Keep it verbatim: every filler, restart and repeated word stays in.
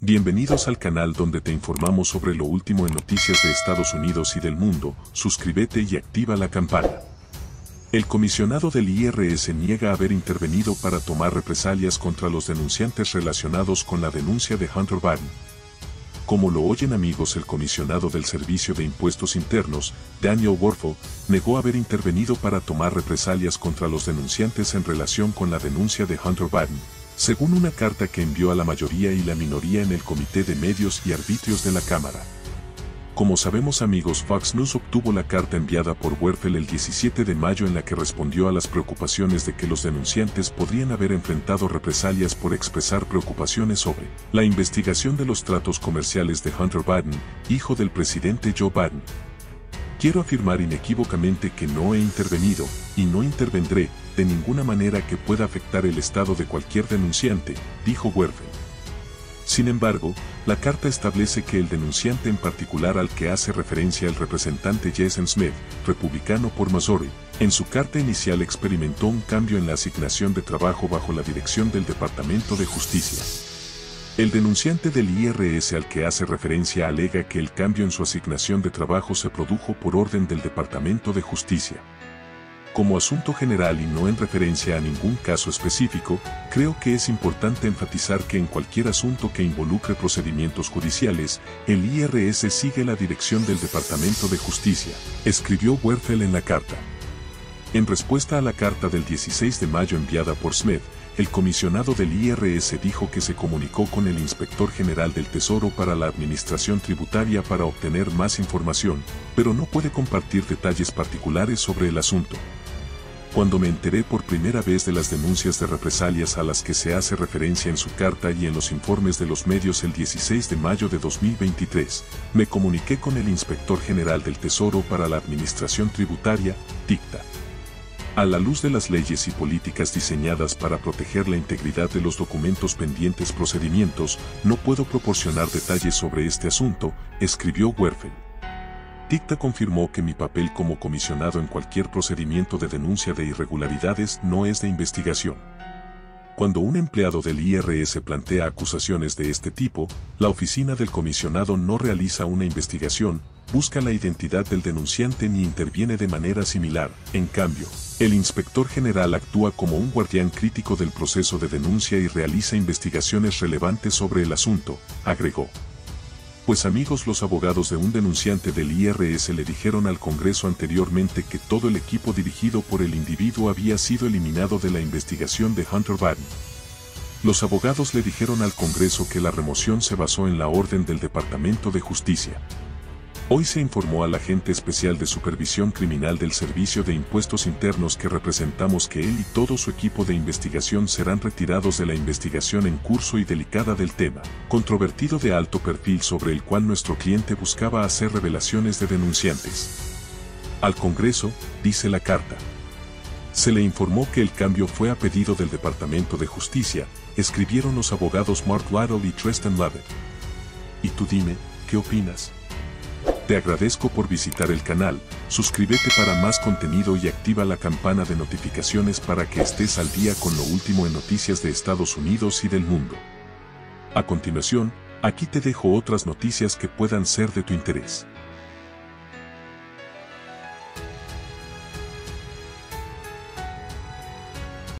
Bienvenidos al canal donde te informamos sobre lo último en noticias de Estados Unidos y del mundo. Suscríbete y activa la campana. El comisionado del I R S niega haber intervenido para tomar represalias contra los denunciantes relacionados con la denuncia de Hunter Biden. Como lo oyen amigos, el comisionado del Servicio de Impuestos Internos, Daniel Werfel, negó haber intervenido para tomar represalias contra los denunciantes en relación con la denuncia de Hunter Biden, según una carta que envió a la mayoría y la minoría en el Comité de Medios y Arbitrios de la Cámara. Como sabemos amigos, Fox News obtuvo la carta enviada por Werfel el diecisiete de mayo en la que respondió a las preocupaciones de que los denunciantes podrían haber enfrentado represalias por expresar preocupaciones sobre la investigación de los tratos comerciales de Hunter Biden, hijo del presidente Joe Biden. Quiero afirmar inequívocamente que no he intervenido, y no intervendré, de ninguna manera que pueda afectar el estado de cualquier denunciante, dijo Werfel. Sin embargo, la carta establece que el denunciante en particular al que hace referencia el representante Jason Smith, republicano por Missouri, en su carta inicial experimentó un cambio en la asignación de trabajo bajo la dirección del Departamento de Justicia. El denunciante del I R S al que hace referencia alega que el cambio en su asignación de trabajo se produjo por orden del Departamento de Justicia. Como asunto general y no en referencia a ningún caso específico, creo que es importante enfatizar que en cualquier asunto que involucre procedimientos judiciales, el I R S sigue la dirección del Departamento de Justicia, escribió Werfel en la carta. En respuesta a la carta del dieciséis de mayo enviada por Smith, el comisionado del I R S dijo que se comunicó con el Inspector General del Tesoro para la Administración Tributaria para obtener más información, pero no puede compartir detalles particulares sobre el asunto. Cuando me enteré por primera vez de las denuncias de represalias a las que se hace referencia en su carta y en los informes de los medios el dieciséis de mayo de dos mil veintitrés, me comuniqué con el Inspector General del Tesoro para la Administración Tributaria, dicta. A la luz de las leyes y políticas diseñadas para proteger la integridad de los documentos pendientes procedimientos, no puedo proporcionar detalles sobre este asunto, escribió Werfel. Dicta confirmó que mi papel como comisionado en cualquier procedimiento de denuncia de irregularidades no es de investigación. Cuando un empleado del I R S plantea acusaciones de este tipo, la oficina del comisionado no realiza una investigación, busca la identidad del denunciante ni interviene de manera similar. En cambio, el inspector general actúa como un guardián crítico del proceso de denuncia y realiza investigaciones relevantes sobre el asunto, agregó. Pues amigos, los abogados de un denunciante del I R S le dijeron al Congreso anteriormente que todo el equipo dirigido por el individuo había sido eliminado de la investigación de Hunter Biden. Los abogados le dijeron al Congreso que la remoción se basó en la orden del Departamento de Justicia. Hoy se informó al agente especial de supervisión criminal del Servicio de Impuestos Internos que representamos que él y todo su equipo de investigación serán retirados de la investigación en curso y delicada del tema controvertido de alto perfil sobre el cual nuestro cliente buscaba hacer revelaciones de denunciantes. Al Congreso, dice la carta, se le informó que el cambio fue a pedido del Departamento de Justicia, escribieron los abogados Mark Waddell y Tristan Lovett. Y tú dime, ¿qué opinas? Te agradezco por visitar el canal, suscríbete para más contenido y activa la campana de notificaciones para que estés al día con lo último en noticias de Estados Unidos y del mundo. A continuación, aquí te dejo otras noticias que puedan ser de tu interés.